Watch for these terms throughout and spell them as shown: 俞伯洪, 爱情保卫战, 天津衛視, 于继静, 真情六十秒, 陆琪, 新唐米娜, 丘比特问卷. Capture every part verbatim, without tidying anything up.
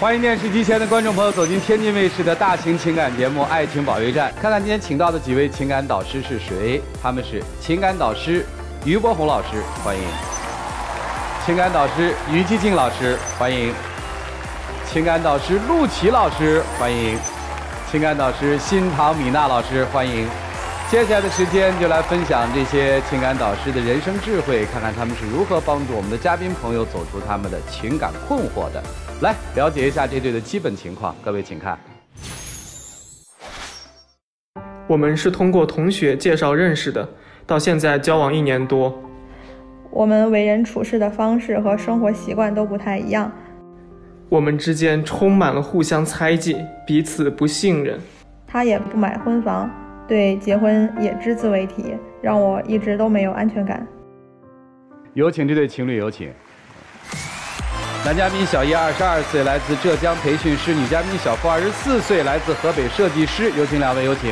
欢迎电视机前的观众朋友走进天津卫视的大型情感节目《爱情保卫战》，看看今天请到的几位情感导师是谁？他们是情感导师俞伯洪老师，欢迎；情感导师于继静老师，欢迎；情感导师陆琪老师，欢迎；情感导师新唐米娜老师，欢迎。接下来的时间就来分享这些情感导师的人生智慧，看看他们是如何帮助我们的嘉宾朋友走出他们的情感困惑的。 来了解一下这对的基本情况，各位请看。我们是通过同学介绍认识的，到现在交往一年多。我们为人处事的方式和生活习惯都不太一样。我们之间充满了互相猜忌，彼此不信任。他也不买婚房，对结婚也只字未提，让我一直都没有安全感。有请这对情侣，有请。 男嘉宾小叶二十二岁，来自浙江培训师；女嘉宾小付二十四岁，来自河北设计师。有请两位，有请。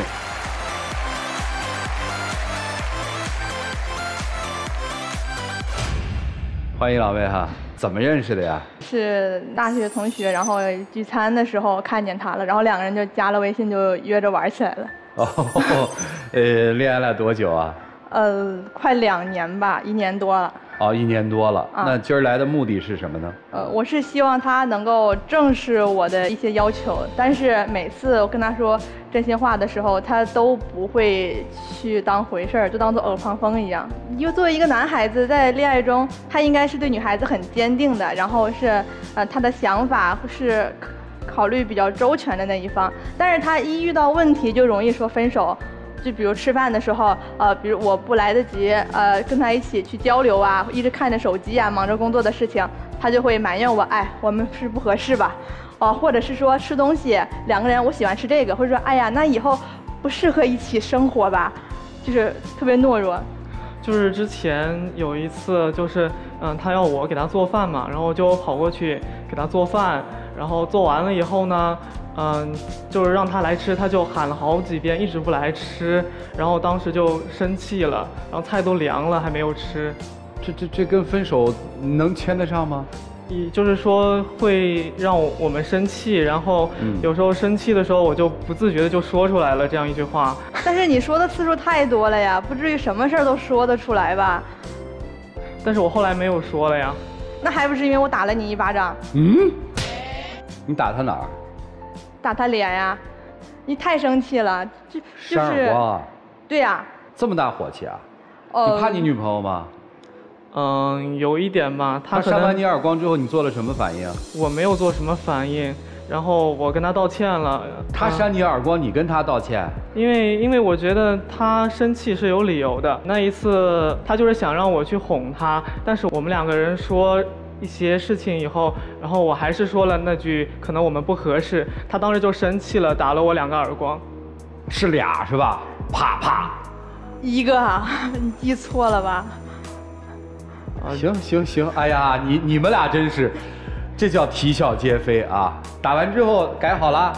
欢迎两位哈，怎么认识的呀？是大学同学，然后聚餐的时候看见他了，然后两个人就加了微信，就约着玩起来了。哦，呃，恋爱了多久啊？呃，快两年吧，一年多了。 哦，一年多了。啊、那今儿来的目的是什么呢？呃，我是希望他能够正视我的一些要求，但是每次我跟他说真心话的时候，他都不会去当回事儿，就当做耳旁风一样。因为作为一个男孩子，在恋爱中，他应该是对女孩子很坚定的，然后是呃他的想法是考虑比较周全的那一方，但是他一遇到问题就容易说分手。 就比如吃饭的时候，呃，比如我不来得及，呃，跟他一起去交流啊，一直看着手机啊，忙着工作的事情，他就会埋怨我，哎，我们是不合适吧，哦、呃，或者是说吃东西，两个人我喜欢吃这个，或者说，哎呀，那以后不适合一起生活吧，就是特别懦弱。就是之前有一次，就是嗯、呃，他要我给他做饭嘛，然后我就跑过去给他做饭，然后做完了以后呢。 嗯，就是让他来吃，他就喊了好几遍，一直不来吃，然后当时就生气了，然后菜都凉了还没有吃，这这这跟分手能牵得上吗？也就是说会让我们生气，然后有时候生气的时候我就不自觉的就说出来了这样一句话。但是你说的次数太多了呀，不至于什么事儿都说得出来吧？但是我后来没有说了呀。那还不是因为我打了你一巴掌？嗯？你打他哪儿？ 打他脸呀、啊！你太生气了，就就是，啊、对呀、啊，这么大火气啊！呃、你怕你女朋友吗？嗯，有一点吧。他扇完你耳光之后，你做了什么反应？我没有做什么反应，然后我跟他道歉了。他扇你耳光，嗯、你跟他道歉？因为因为我觉得他生气是有理由的。那一次他就是想让我去哄他，但是我们两个人说。 一些事情以后，然后我还是说了那句可能我们不合适，他当时就生气了，打了我两个耳光，是俩是吧？啪啪，一个啊，你记错了吧？啊，行行行，哎呀，你你们俩真是，这叫啼笑皆非啊！打完之后改好了，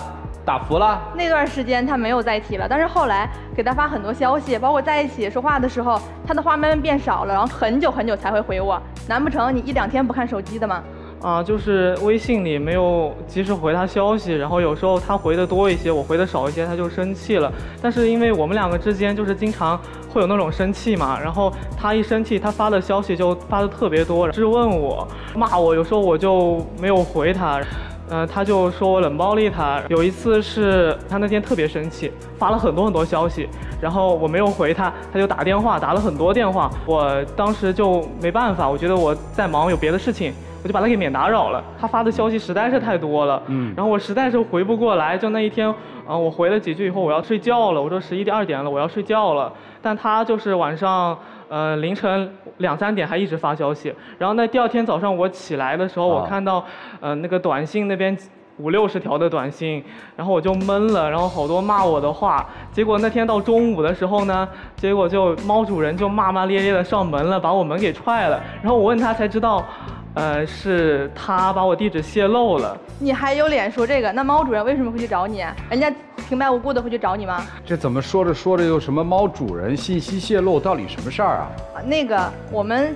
打服了。那段时间他没有再提了，但是后来给他发很多消息，包括在一起说话的时候，他的话慢慢变少了，然后很久很久才会回我。 难不成你一两天不看手机的吗？啊，就是微信里没有及时回他消息，然后有时候他回的多一些，我回的少一些，他就生气了。但是因为我们两个之间就是经常会有那种生气嘛，然后他一生气，他发的消息就发的特别多，质问我、骂我，有时候我就没有回他，呃，他就说我冷暴力他。有一次是他那天特别生气，发了很多很多消息。 然后我没有回他，他就打电话，打了很多电话。我当时就没办法，我觉得我在忙，有别的事情，我就把他给免打扰了。他发的消息实在是太多了，嗯，然后我实在是回不过来。就那一天，啊、呃，我回了几句以后，我要睡觉了。我说十一点、二点了，我要睡觉了。但他就是晚上，呃，凌晨两三点还一直发消息。然后那第二天早上我起来的时候，哦、我看到，呃，那个短信那边。 五六十条的短信，然后我就懵了，然后好多骂我的话。结果那天到中午的时候呢，结果就猫主人就骂骂咧咧的上门了，把我门给踹了。然后我问他才知道，呃，是他把我地址泄露了。你还有脸说这个？那猫主人为什么会去找你？人家平白无故的会去找你吗？这怎么说着说着又什么猫主人信息泄露？到底什么事儿啊？那个我们。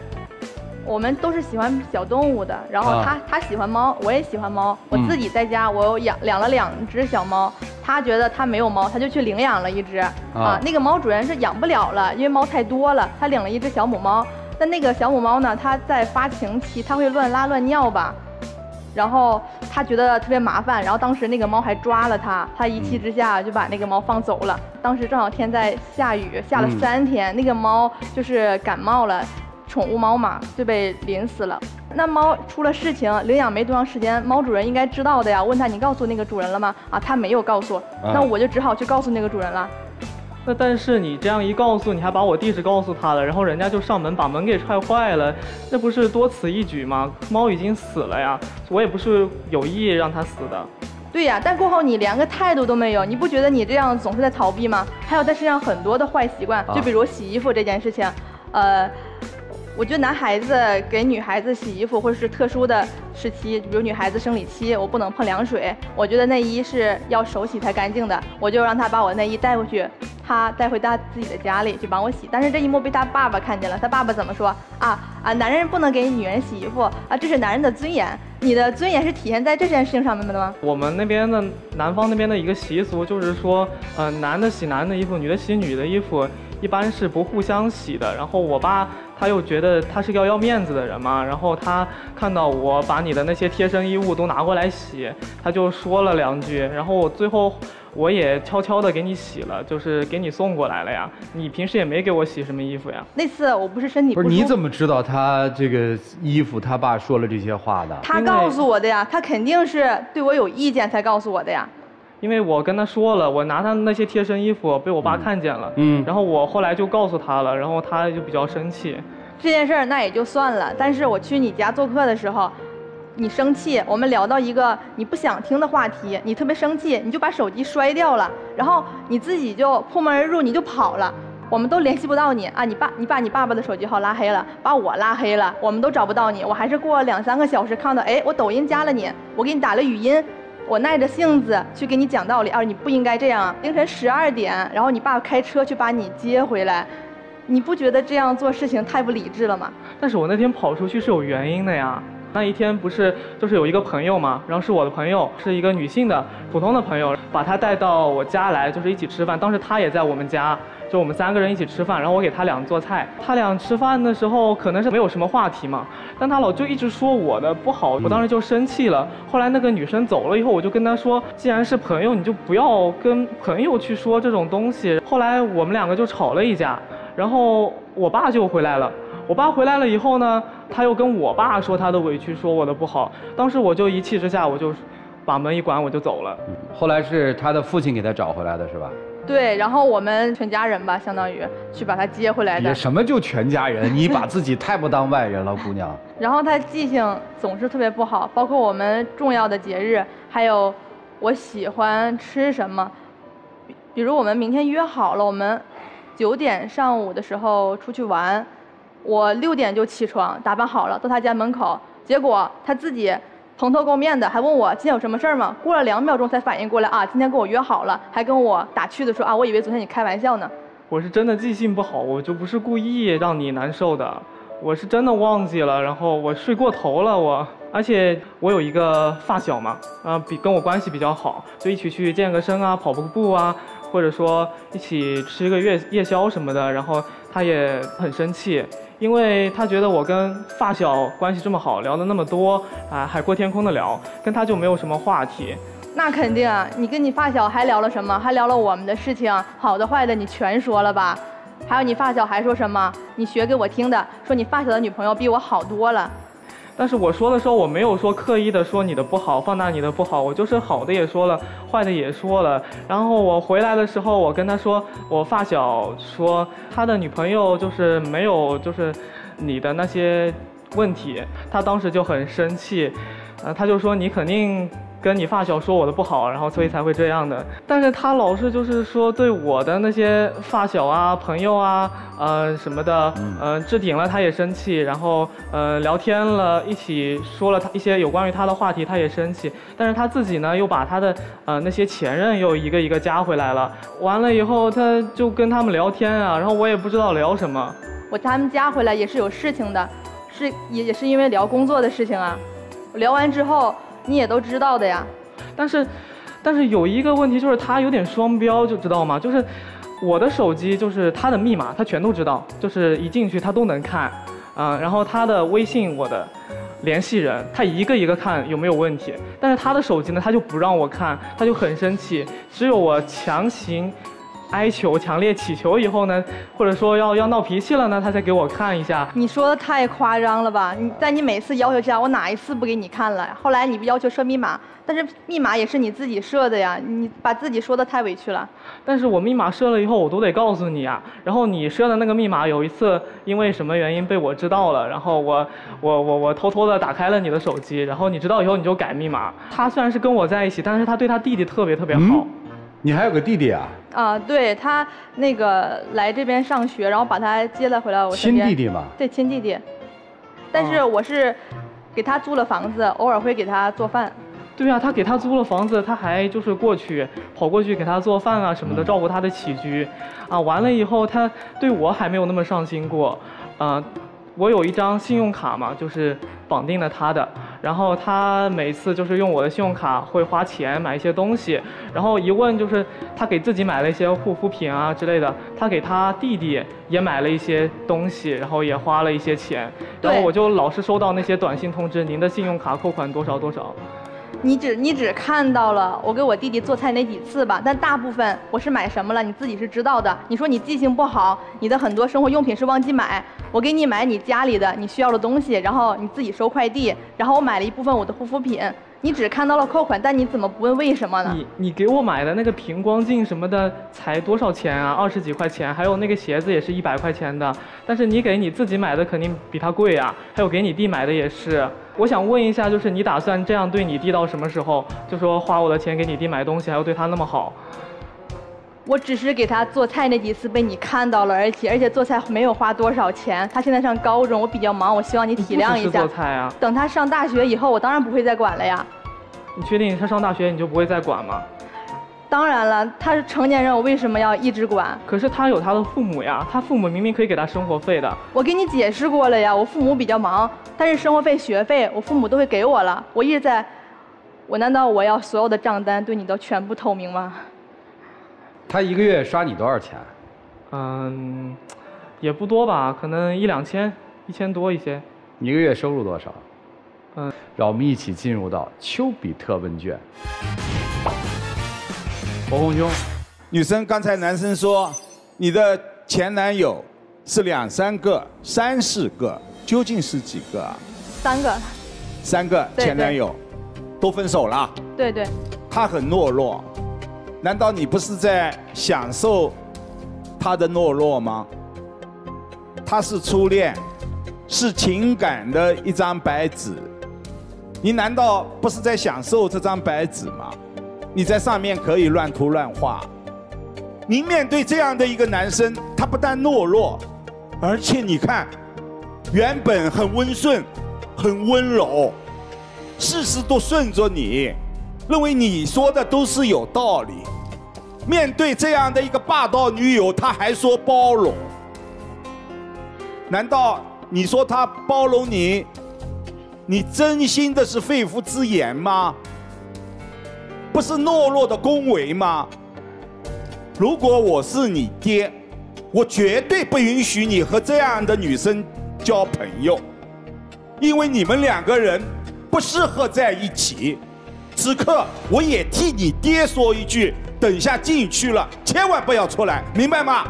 我们都是喜欢小动物的，然后他、啊、他喜欢猫，我也喜欢猫。我自己在家我有养养了两只小猫，他觉得他没有猫，他就去领养了一只。啊, 啊，那个猫主人是养不了了，因为猫太多了，他领了一只小母猫。但那个小母猫呢，它在发情期，它会乱拉乱尿吧。 然后他觉得特别麻烦，然后当时那个猫还抓了他，他一气之下就把那个猫放走了。当时正好天在下雨，下了三天，嗯、那个猫就是感冒了，宠物猫嘛就被淋死了。那猫出了事情，领养没多长时间，猫主人应该知道的呀。问他你告诉那个主人了吗？啊，他没有告诉，那我就只好去告诉那个主人了。那但是你这样一告诉，你还把我地址告诉他了，然后人家就上门把门给踹坏了，那不是多此一举吗？猫已经死了呀，我也不是有意让它死的。对呀，但过后你连个态度都没有，你不觉得你这样总是在逃避吗？还有在身上很多的坏习惯，就比如洗衣服这件事情，啊、呃。 我觉得男孩子给女孩子洗衣服，或者是特殊的时期，比如女孩子生理期，我不能碰凉水。我觉得内衣是要手洗才干净的，我就让他把我内衣带回去，他带回他自己的家里去帮我洗。但是这一幕被他爸爸看见了，他爸爸怎么说啊啊？男人不能给女人洗衣服啊，这是男人的尊严。 你的尊严是体现在这件事情上面的吗？我们那边的南方那边的一个习俗就是说，呃，男的洗男的衣服，女的洗女的衣服，一般是不互相洗的。然后我爸他又觉得他是要要面子的人嘛，然后他看到我把你的那些贴身衣物都拿过来洗，他就说了两句。然后我最后我也悄悄的给你洗了，就是给你送过来了呀。你平时也没给我洗什么衣服呀。那次我不是身体不舒服。不是你怎么知道他这个衣服他爸说了这些话的？他。 告诉我的呀，他肯定是对我有意见才告诉我的呀。因为我跟他说了，我拿他那些贴身衣服被我爸看见了，嗯，然后我后来就告诉他了，然后他就比较生气。这件事儿那也就算了，但是我去你家做客的时候，你生气，我们聊到一个你不想听的话题，你特别生气，你就把手机摔掉了，然后你自己就破门而入，你就跑了。 我们都联系不到你啊！你爸，你把你爸爸的手机号拉黑了，把我拉黑了，我们都找不到你。我还是过了两三个小时看到，哎，我抖音加了你，我给你打了语音，我耐着性子去给你讲道理啊！你不应该这样。凌晨十二点，然后你爸开车去把你接回来，你不觉得这样做事情太不理智了吗？但是我那天跑出去是有原因的呀。 那一天不是就是有一个朋友嘛，然后是我的朋友，是一个女性的普通的朋友，把她带到我家来，就是一起吃饭。当时她也在我们家，就我们三个人一起吃饭。然后我给她俩做菜，她俩吃饭的时候可能是没有什么话题嘛，但她老就一直说我的不好，我当时就生气了。后来那个女生走了以后，我就跟她说，既然是朋友，你就不要跟朋友去说这种东西。后来我们两个就吵了一架，然后我爸就回来了。 我爸回来了以后呢，他又跟我爸说他的委屈，说我的不好。当时我就一气之下，我就把门一关，我就走了。后来是他的父亲给他找回来的，是吧？对，然后我们全家人吧，相当于去把他接回来的。什么就全家人？你把自己太不当外人了，姑娘。然后他记性总是特别不好，包括我们重要的节日，还有我喜欢吃什么，比如我们明天约好了，我们九点上午的时候出去玩。 我六点就起床，打扮好了，到他家门口，结果他自己蓬头垢面的，还问我今天有什么事儿吗？过了两秒钟才反应过来啊，今天跟我约好了，还跟我打趣的说啊，我以为昨天你开玩笑呢。我是真的记性不好，我就不是故意让你难受的，我是真的忘记了，然后我睡过头了我，而且我有一个发小嘛，啊，比跟我关系比较好，就一起去健个身啊，跑个步啊。 或者说一起吃个夜夜宵什么的，然后他也很生气，因为他觉得我跟发小关系这么好，聊的那么多啊，海阔天空的聊，跟他就没有什么话题。那肯定啊，你跟你发小还聊了什么？还聊了我们的事情，好的坏的你全说了吧？还有你发小还说什么？你学给我听的，说你发小的女朋友比我好多了。 但是我说的时候，我没有说刻意的说你的不好，放大你的不好，我就是好的也说了，坏的也说了。然后我回来的时候，我跟他说，我发小说他的女朋友就是没有就是你的那些问题，他当时就很生气，呃，他就说你肯定跟你发小说我的不好，然后所以才会这样的。但是他老是就是说对我的那些发小啊、朋友啊。 呃什么的，呃置顶了他也生气，然后呃聊天了一起说了他一些有关于他的话题，他也生气，但是他自己呢又把他的呃那些前任又一个一个加回来了，完了以后他就跟他们聊天啊，然后我也不知道聊什么，我他们加回来也是有事情的。是也也是因为聊工作的事情啊。聊完之后你也都知道的呀。但是，但是有一个问题就是他有点双标，就知道吗？就是我的手机就是他的密码，他全都知道，就是一进去他都能看，啊、呃，然后他的微信我的。 联系人，他一个一个看有没有问题，但是他的手机呢，他就不让我看，他就很生气。只有我强行哀求、强烈祈求以后呢，或者说要要闹脾气了呢，他才给我看一下。你说的太夸张了吧？你在你每次要求下，我哪一次不给你看了？后来你不要求设密码，但是密码也是你自己设的呀，你把自己说的太委屈了。但是我密码设了以后，我都得告诉你啊。然后你设的那个密码，有一次因为什么原因被我知道了，然后我我我我偷偷的打开了你的手机，然后你知道以后你就改密码。他虽然是跟我在一起，但是他对他弟弟特别特别好。嗯 你还有个弟弟啊？啊，对他那个来这边上学，然后把他接了回来我身边。亲弟弟嘛？对，亲弟弟。但是我是给他租了房子，偶尔会给他做饭。对啊，他给他租了房子，他还就是过去跑过去给他做饭啊什么的，照顾他的起居。啊，完了以后他对我还没有那么上心过。啊，我有一张信用卡嘛，就是绑定了他的。 然后他每次就是用我的信用卡会花钱买一些东西，然后一问就是他给自己买了一些护肤品啊之类的，他给他弟弟也买了一些东西，然后也花了一些钱。然后我就老是收到那些短信通知，您的信用卡扣款多少多少。你只你只看到了我给我弟弟做菜那几次吧，但大部分我是买什么了，你自己是知道的。你说你记性不好，你的很多生活用品是忘记买，我给你买你家里的你需要的东西，然后你自己收快递，然后我买了一部分我的护肤品。你只看到了扣款，但你怎么不问为什么呢？你你给我买的那个平光镜什么的才多少钱啊？二十几块钱，还有那个鞋子也是一百块钱的，但是你给你自己买的肯定比它贵啊，还有给你弟买的也是。 我想问一下，就是你打算这样对你弟到什么时候？就说花我的钱给你弟买东西，还要对他那么好？我只是给他做菜那几次被你看到了，而且而且做菜没有花多少钱。他现在上高中，我比较忙，我希望你体谅一下。做菜啊！等他上大学以后，我当然不会再管了呀。你确定他上大学你就不会再管吗？当然了，他是成年人，我为什么要一直管？可是他有他的父母呀，他父母明明可以给他生活费的。我给你解释过了呀，我父母比较忙。 但是生活费、学费，我父母都会给我了。我一直在，我难道我要所有的账单对你都全部透明吗？他一个月刷你多少钱？嗯，也不多吧，可能一两千，一千多一些。你一个月收入多少？嗯，让我们一起进入到丘比特问卷。侯红兄，女生刚才男生说，你的前男友是两三个、三四个。 究竟是几个啊？三个，三个前男友，都分手了。对对。他很懦弱，难道你不是在享受他的懦弱吗？他是初恋，是情感的一张白纸，你难道不是在享受这张白纸吗？你在上面可以乱涂乱画。你面对这样的一个男生，他不但懦弱，而且你看。 原本很温顺，很温柔，事事都顺着你，认为你说的都是有道理。面对这样的一个霸道女友，他还说包容。难道你说他包容你，你真心的是肺腑之言吗？不是懦弱的恭维吗？如果我是你爹，我绝对不允许你和这样的女生 交朋友，因为你们两个人不适合在一起。此刻，我也替你爹说一句：等下进去了，千万不要出来，明白吗？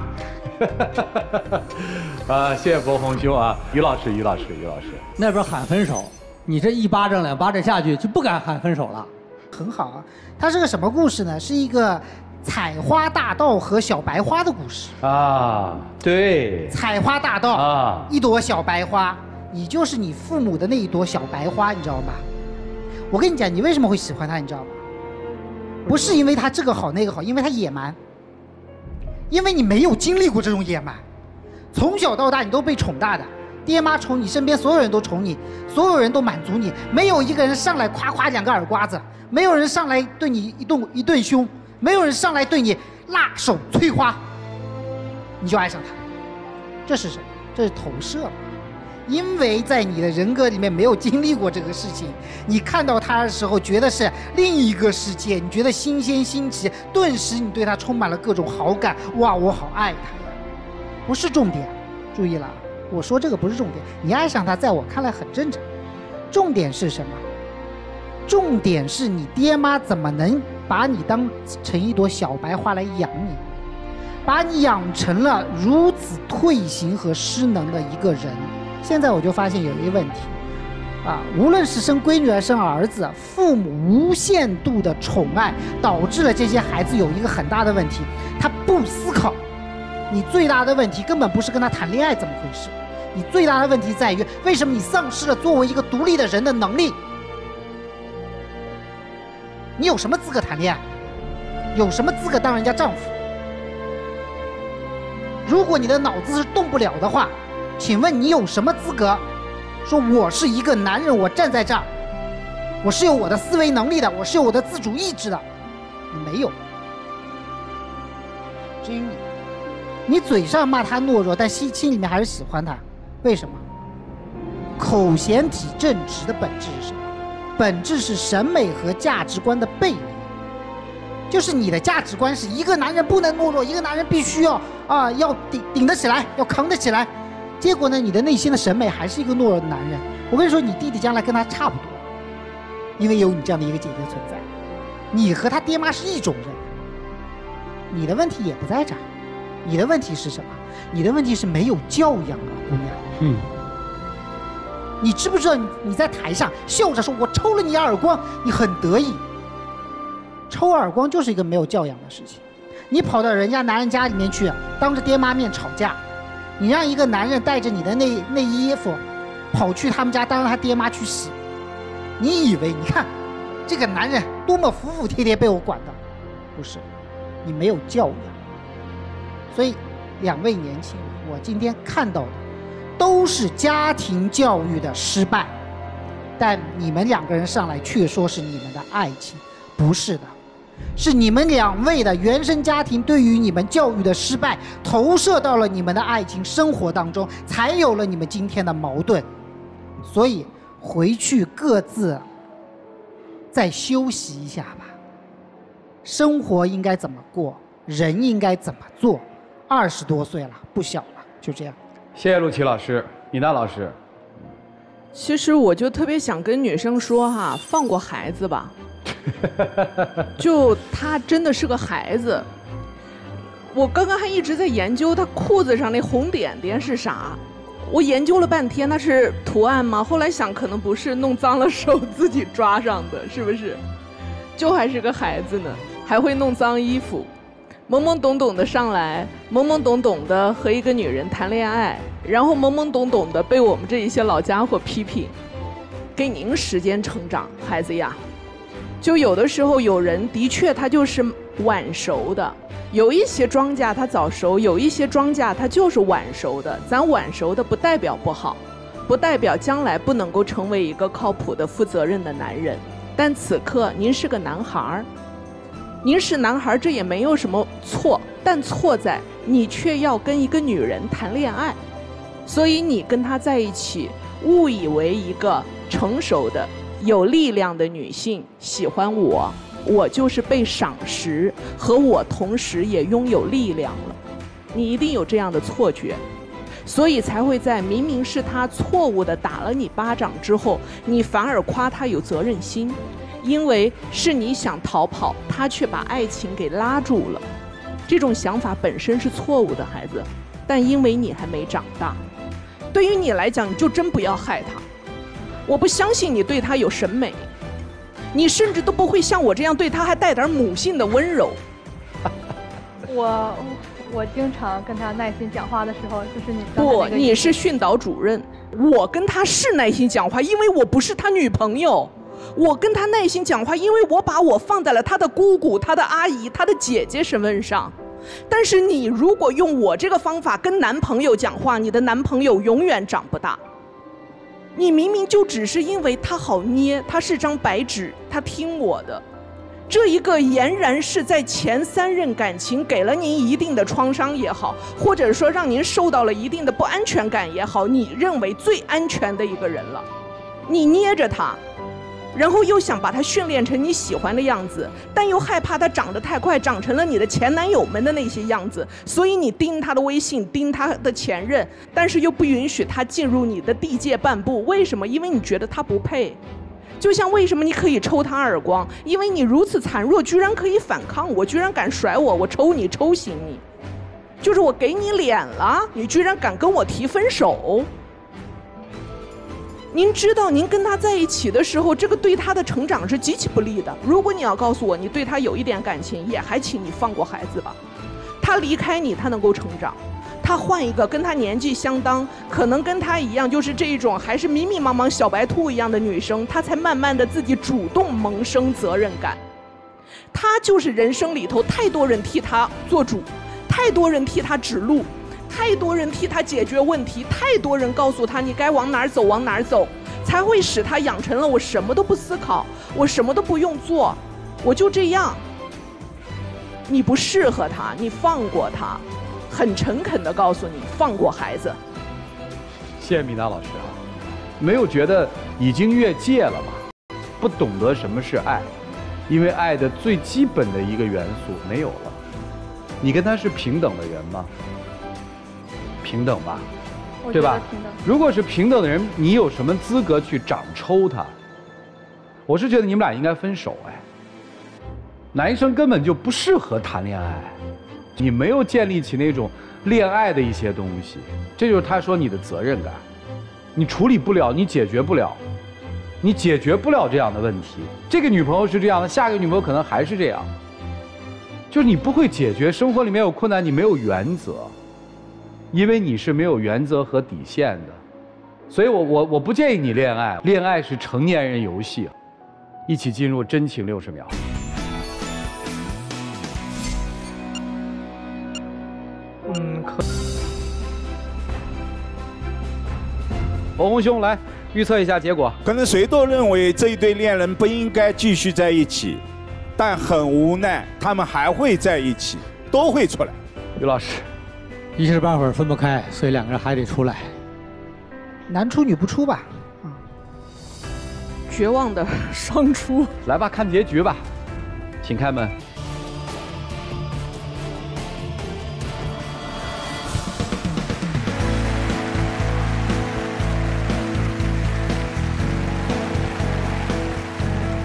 啊，谢谢博宏兄啊，于老师，于老师，于老师。那边喊分手，你这一巴掌两巴掌下去就不敢喊分手了。很好啊，它是个什么故事呢？是一个 采花大盗和小白花的故事啊，对，采花大盗啊，一朵小白花，你就是你父母的那一朵小白花，你知道吗？我跟你讲，你为什么会喜欢他，你知道吗？不是因为他这个好那个好，因为他野蛮，因为你没有经历过这种野蛮，从小到大你都被宠大的，爹妈宠你，身边所有人都宠你，所有人都满足你，没有一个人上来夸夸两个耳刮子，没有人上来对你一顿一顿凶。 没有人上来对你辣手摧花，你就爱上他，这是什么？这是投射。因为在你的人格里面没有经历过这个事情，你看到它的时候觉得是另一个世界，你觉得新鲜新奇，顿时你对它充满了各种好感。哇，我好爱它呀！不是重点，注意了，我说这个不是重点。你爱上它，在我看来很正常。重点是什么？重点是你爹妈怎么能把你当成一朵小白花来养你，把你养成了如此退行和失能的一个人。现在我就发现有一个问题啊，无论是生闺女还是生儿子，父母无限度的宠爱，导致了这些孩子有一个很大的问题，他不思考。你最大的问题根本不是跟他谈恋爱怎么回事，你最大的问题在于为什么你丧失了作为一个独立的人的能力。你有什么资格谈恋爱？有什么资格当人家丈夫？如果你的脑子是动不了的话，请问你有什么资格说我是一个男人，我站在这儿，我是有我的思维能力的，我是有我的自主意志的？你没有。至于你，你嘴上骂他懦弱，但心心里面还是喜欢他，为什么？口嫌体正直的本质是什么？本质是审美和价值观的背离，就是你的价值观是一个男人不能懦弱，一个男人必须要啊、呃、要顶顶得起来，要扛得起来。结果呢，你的内心的审美还是一个懦弱的男人。我跟你说，你弟弟将来跟他差不多，因为有你这样的一个姐姐存在，你和他爹妈是一种人。你的问题也不在这儿，你的问题是什么？你的问题是没有教养啊，姑娘。嗯。你知不知道你你在台上笑着说我抽了你耳光，你很得意。抽耳光就是一个没有教养的事情。你跑到人家男人家里面去，当着爹妈面吵架，你让一个男人带着你的内内衣衣服跑去他们家，当着他爹妈去洗，你以为你看这个男人多么服服帖帖被我管的？不是，你没有教养。所以两位年轻人，我今天看到的都是家庭教育的失败，但你们两个人上来却说是你们的爱情，不是的，是你们两位的原生家庭对于你们教育的失败投射到了你们的爱情生活当中，才有了你们今天的矛盾。所以回去各自再休息一下吧。生活应该怎么过，人应该怎么做？二十多岁了，不小了，就这样。谢谢陆琪老师，尹丹老师。其实我就特别想跟女生说哈，放过孩子吧。就他真的是个孩子。我刚刚还一直在研究他裤子上那红点点是啥，我研究了半天，那是图案吗？后来想可能不是，弄脏了手自己抓上的，是不是？就还是个孩子呢，还会弄脏衣服。懵懵懂懂的上来，懵懵懂懂的和一个女人谈恋爱，然后懵懵懂懂的被我们这一些老家伙批评，给您时间成长，孩子呀。就有的时候有人的确他就是晚熟的，有一些庄稼他早熟，有一些庄稼他就是晚熟的。咱晚熟的不代表不好，不代表将来不能够成为一个靠谱的负责任的男人，但此刻您是个男孩，您是男孩，这也没有什么错，但错在你却要跟一个女人谈恋爱，所以你跟她在一起，误以为一个成熟的、有力量的女性喜欢我，我就是被赏识，和我同时也拥有力量了。你一定有这样的错觉，所以才会在明明是她错误的打了你巴掌之后，你反而夸她有责任心。因为是你想逃跑，他却把爱情给拉住了。这种想法本身是错误的，孩子，但因为你还没长大，对于你来讲，你就真不要害他。我不相信你对他有审美，你甚至都不会像我这样对他还带点母性的温柔。我我经常跟他耐心讲话的时候，就是你不，你是训导主任。我跟他是耐心讲话，因为我不是他女朋友。我跟他耐心讲话，因为我把我放在了他的姑姑、他的阿姨、他的姐姐身份上。但是你如果用我这个方法跟男朋友讲话，你的男朋友永远长不大。你明明就只是因为他好捏，他是张白纸，他听我的，这一个俨然是在前三任感情给了您一定的创伤也好，或者说让您受到了一定的不安全感也好，你认为最安全的一个人了，你捏着他，然后又想把他训练成你喜欢的样子，但又害怕他长得太快，长成了你的前男友们的那些样子，所以你盯他的微信，盯他的前任，但是又不允许他进入你的地界半步。为什么？因为你觉得他不配。就像为什么你可以抽他耳光，因为你如此孱弱，居然可以反抗我，居然敢甩我，我抽你，抽醒你，就是我给你脸了，你居然敢跟我提分手。您知道您跟他在一起的时候，这个对他的成长是极其不利的。如果你要告诉我你对他有一点感情，也还请你放过孩子吧，他离开你他能够成长，他换一个跟他年纪相当，可能跟他一样，就是这种还是迷迷茫茫小白兔一样的女生，她才慢慢的自己主动萌生责任感。她就是人生里头太多人替她做主，太多人替她指路，太多人替她解决问题，太多人告诉她你该往哪儿走往哪儿走，才会使她养成了我什么都不思考，我什么都不用做，我就这样。你不适合她，你放过她。很诚恳地告诉你，放过孩子。谢谢米娜老师啊，没有觉得已经越界了吗？不懂得什么是爱，因为爱的最基本的一个元素没有了。你跟他是平等的人吗？平等吧，对吧？平等。如果是平等的人，你有什么资格去掌抽他？我是觉得你们俩应该分手哎。男生根本就不适合谈恋爱。你没有建立起那种恋爱的一些东西，这就是他说你的责任感，你处理不了，你解决不了，你解决不了这样的问题。这个女朋友是这样的，下个女朋友可能还是这样，就是你不会解决，生活里面有困难，你没有原则，因为你是没有原则和底线的。所以我我我不建议你恋爱，恋爱是成年人游戏，一起进入真情六十秒。嗯，可。侯红兄，来预测一下结果。可能谁都认为这一对恋人不应该继续在一起，但很无奈，他们还会在一起，都会出来。于老师，一时半会儿分不开，所以两个人还得出来。男出女不出吧？嗯，绝望的双出。来吧，看结局吧，请开门。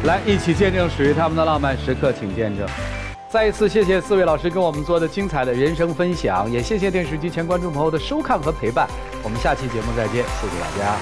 来，一起见证属于他们的浪漫时刻，请见证。再一次谢谢四位老师跟我们做的精彩的人生分享，也谢谢电视机前观众朋友的收看和陪伴。我们下期节目再见，谢谢大家。